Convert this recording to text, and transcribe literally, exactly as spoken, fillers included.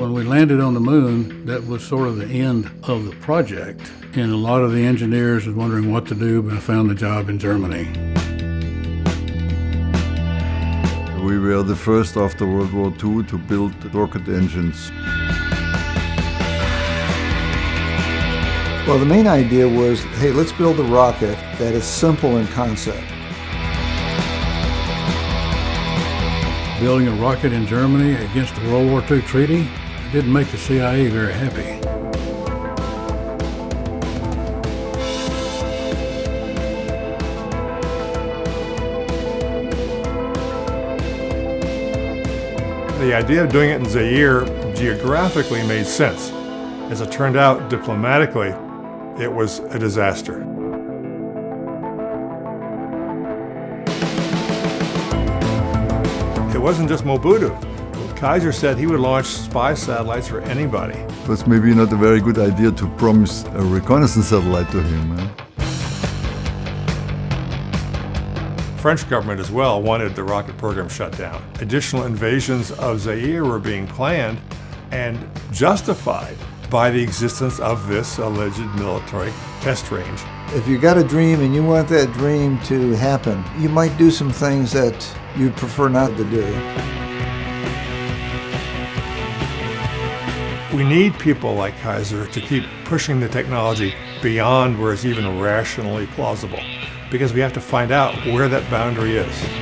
When we landed on the moon, that was sort of the end of the project. And a lot of the engineers were wondering what to do, but I found a job in Germany. We were the first after World War Two to build rocket engines. Well, the main idea was, hey, let's build a rocket that is simple in concept. Building a rocket in Germany against the World War Two treaty didn't make the C I A very happy. The idea of doing it in Zaire geographically made sense. As it turned out, diplomatically, it was a disaster. It wasn't just Mobutu. Kayser said he would launch spy satellites for anybody. It was maybe not a very good idea to promise a reconnaissance satellite to him. Eh? French government as well wanted the rocket program shut down. Additional invasions of Zaire were being planned and justified by the existence of this alleged military test range. If you got a dream and you want that dream to happen, you might do some things that you'd prefer not to do. We need people like Kayser to keep pushing the technology beyond where it's even rationally plausible, because we have to find out where that boundary is.